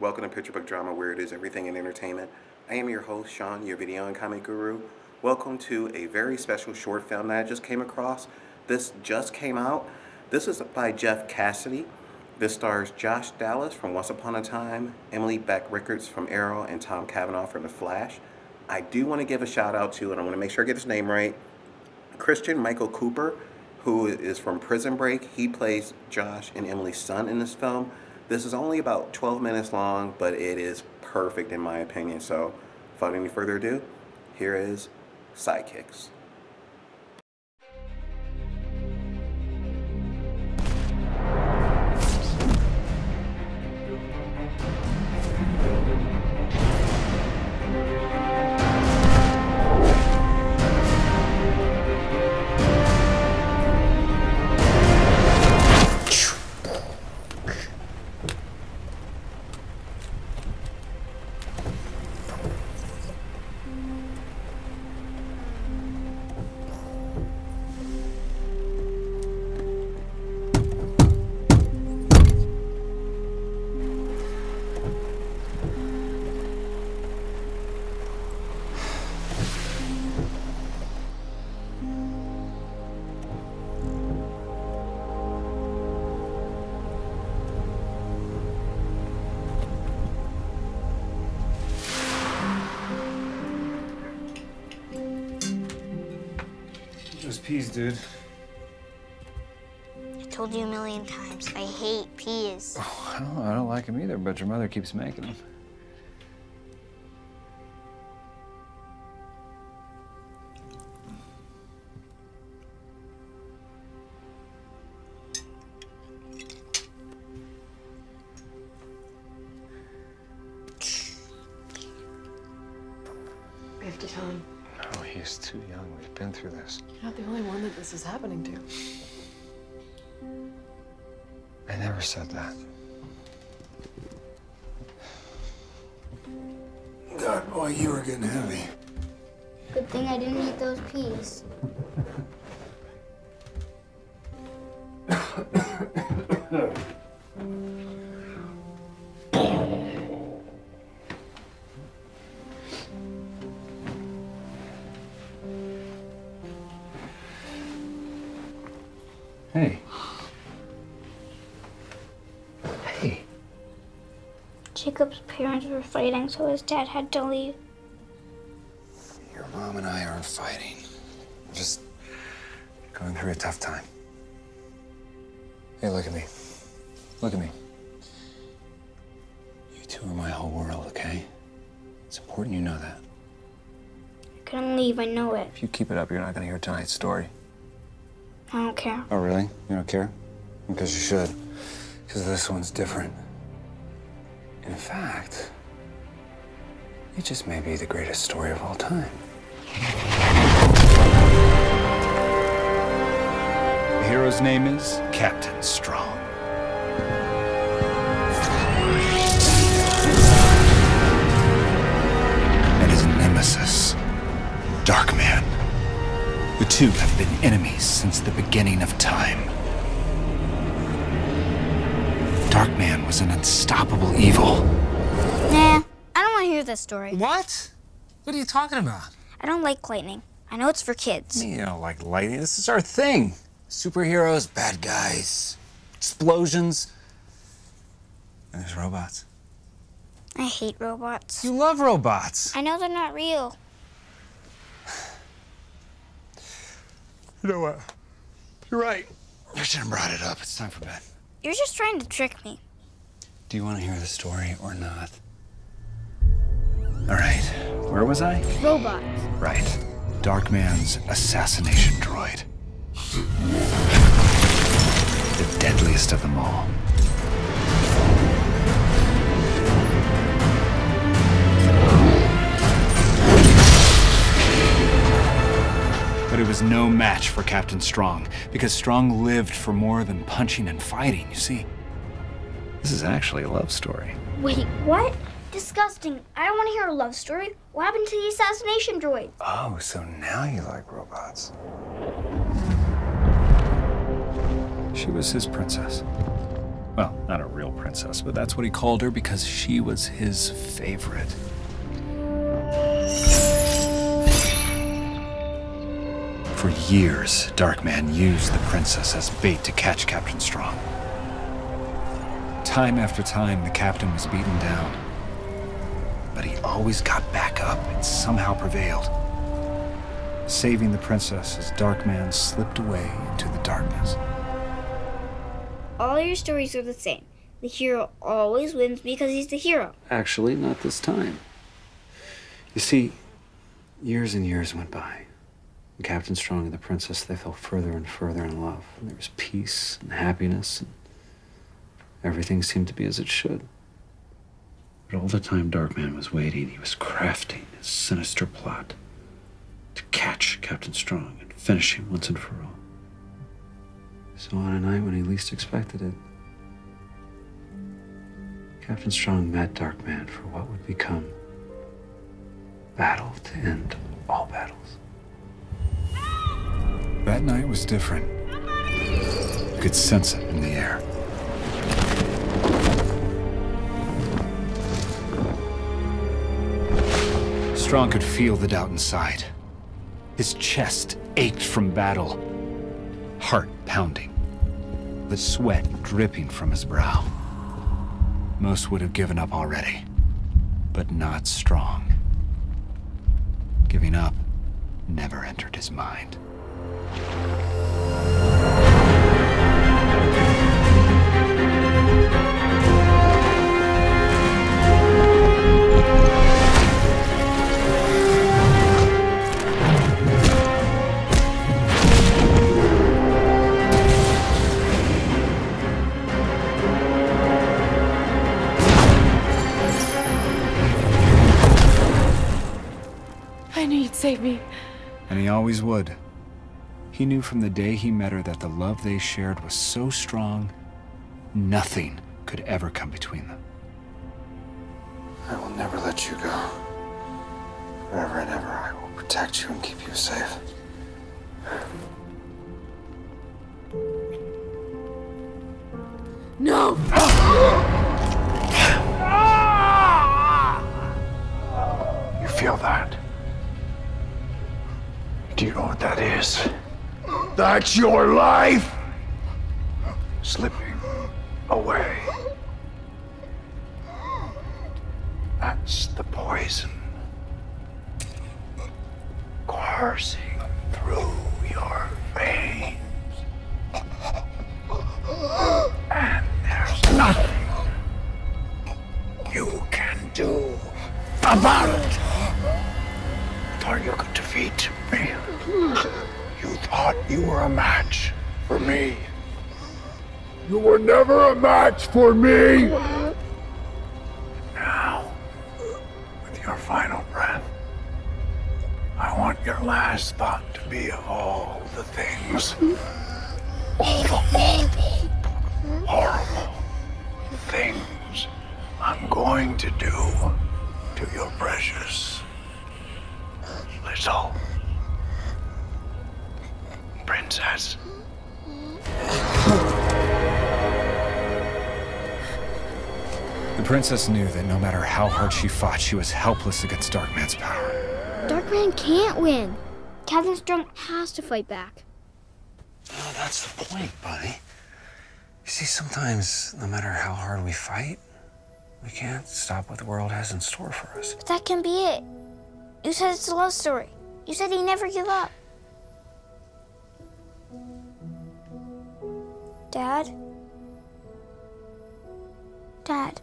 Welcome to Picture Book Drama, where it is everything in entertainment. I am your host, Sean, your video and comic guru. Welcome to a very special short film that I just came across. This just came out. This is by Jeff Cassidy. This stars Josh Dallas from Once Upon a Time, Emily Bett Rickards from Arrow, and Tom Cavanagh from The Flash. I do want to give a shout out to, and I want to make sure I get his name right, Christian Michael Cooper, who is from Prison Break. He plays Josh and Emily's son in this film. This is only about 12 minutes long, but it is perfect in my opinion. So without any further ado, here is Sidekicks. Peas, dude. I told you a million times, I hate peas. Oh, I don't like them either, but your mother keeps making them. We have to tell him. No, he's too young. We've been through this. You're not the only one that this is happening to. I never said that. God, boy, you were getting heavy. Good thing I didn't eat those peas. Hey. Jacob's parents were fighting, so his dad had to leave. Your mom and I aren't fighting. We're just going through a tough time. Hey, look at me. Look at me. You two are my whole world, okay? It's important you know that. I couldn't leave, I know it. If you keep it up, you're not gonna hear tonight's story. I don't care. Oh, really? You don't care? Because you should. Because this one's different. In fact, it just may be the greatest story of all time. The hero's name is Captain Strong. And his nemesis, Dark Man. The two have been enemies since the beginning of time. Dark Man was an unstoppable evil. Nah, I don't want to hear this story. What? What are you talking about? I don't like lightning. I know it's for kids. You don't like lightning? This is our thing. Superheroes, bad guys, explosions, and there's robots. I hate robots. You love robots. I know they're not real. You know what? You're right. I should have brought it up. It's time for bed. You're just trying to trick me. Do you want to hear the story or not? All right. Where was I? Robots. Right. Dark Man's assassination droid. The deadliest of them all. It was no match for Captain Strong, because Strong lived for more than punching and fighting, you see. This is actually a love story. Wait, what? Disgusting. I don't want to hear a love story. What happened to the assassination droid? Oh, so now you like robots. She was his princess. Well, not a real princess, but that's what he called her because she was his favorite. For years, Darkman used the princess as bait to catch Captain Strong. Time after time, the captain was beaten down. But he always got back up and somehow prevailed. Saving the princess as Darkman slipped away into the darkness. All your stories are the same. The hero always wins because he's the hero. Actually, not this time. You see, years and years went by. And Captain Strong and the princess, they fell further and further in love. And there was peace and happiness. And everything seemed to be as it should. But all the time Darkman was waiting, he was crafting his sinister plot to catch Captain Strong and finish him once and for all. So on a night when he least expected it, Captain Strong met Darkman for what would become battle to end all battles. That night was different. You could sense it in the air. Strong could feel the doubt inside. His chest ached from battle, heart pounding, the sweat dripping from his brow. Most would have given up already, but not Strong. Giving up never entered his mind. Save me. And he always would. He knew from the day he met her that the love they shared was so strong, nothing could ever come between them. I will never let you go. Forever and ever, I will protect you and keep you safe. No! You feel that? Do you know what that is? That's your life! Slipping away. That's the poison. Coursing through your veins. And there's nothing you can do about it. Or you could defeat me. You thought you were a match for me. You were never a match for me! And now, with your final breath, I want your last thought to be of all the things, all the awful, horrible things I'm going to do to your precious little princess. The princess knew that no matter how hard she fought, she was helpless against Darkman's power. Darkman can't win. Captain Strong has to fight back. No, that's the point, buddy. You see, sometimes, no matter how hard we fight, we can't stop what the world has in store for us. But that can be it. You said it's a love story. You said he never give up. Dad? Dad.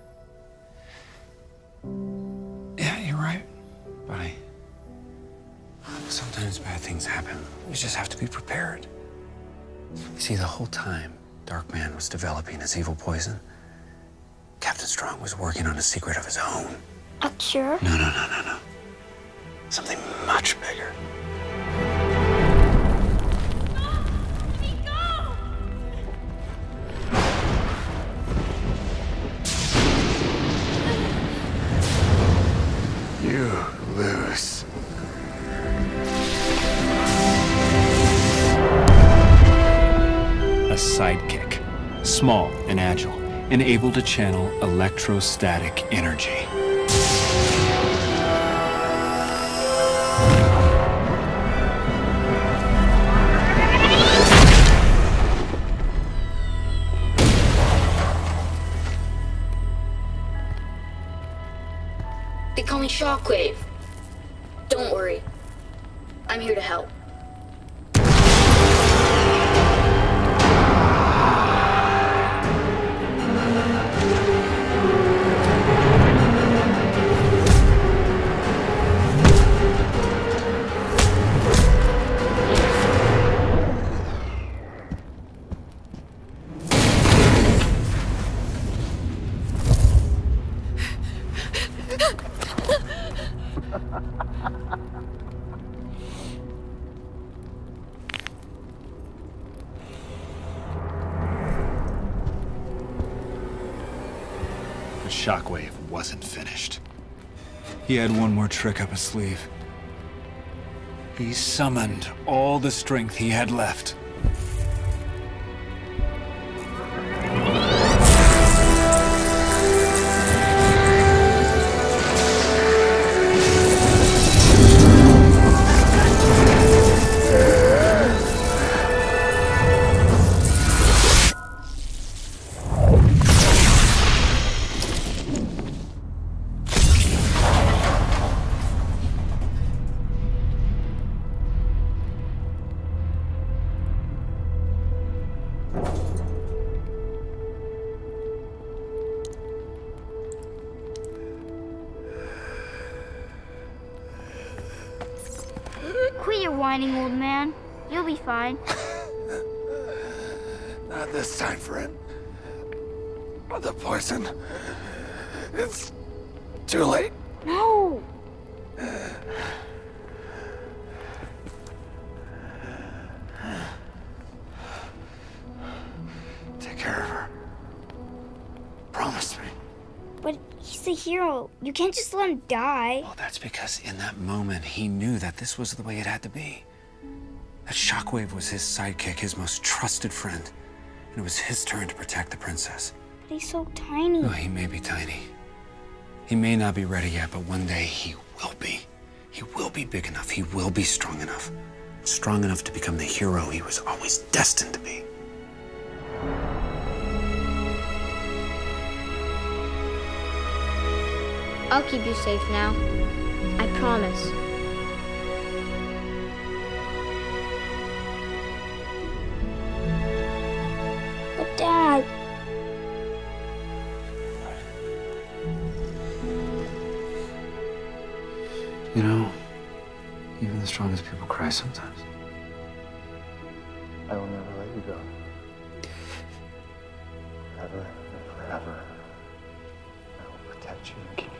Yeah, you're right, buddy. Sometimes bad things happen. We just have to be prepared. You see, the whole time Darkman was developing his evil poison, Captain Strong was working on a secret of his own. A cure? No. Something much bigger. Let me go! You lose. A sidekick, small and agile, and able to channel electrostatic energy. They call me Shockwave. Don't worry. I'm here to help. But Shockwave wasn't finished. He had one more trick up his sleeve. He summoned all the strength he had left. Quit your whining, old man. You'll be fine. Not this time, friend. The poison. It's too late. No! Take care of her. Promise me. But he's a hero. You can't just let him die. Well, that's because in that moment, he knew that this was the way it had to be. That Shockwave was his sidekick, his most trusted friend. And it was his turn to protect the princess. But he's so tiny. Oh, he may be tiny. He may not be ready yet, but one day he will be. He will be big enough. He will be strong enough. Strong enough to become the hero he was always destined to be. I'll keep you safe now. I promise. But Dad... You know, even the strongest people cry sometimes. I will never let you go. Never, never, ever. I will protect you and keep you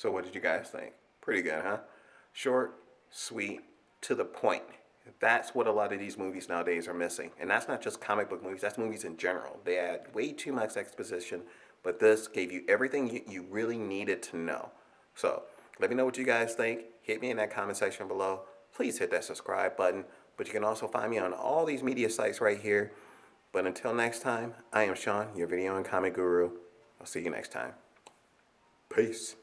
So what did you guys think? Pretty good, huh? Short, sweet, to the point. That's what a lot of these movies nowadays are missing. And that's not just comic book movies, that's movies in general. They add way too much exposition, but this gave you everything you really needed to know. So let me know what you guys think. Hit me in that comment section below. Please hit that subscribe button. But you can also find me on all these media sites right here. But until next time, I am Sean, your video and comic guru. I'll see you next time. Peace.